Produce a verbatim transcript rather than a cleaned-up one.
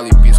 probably be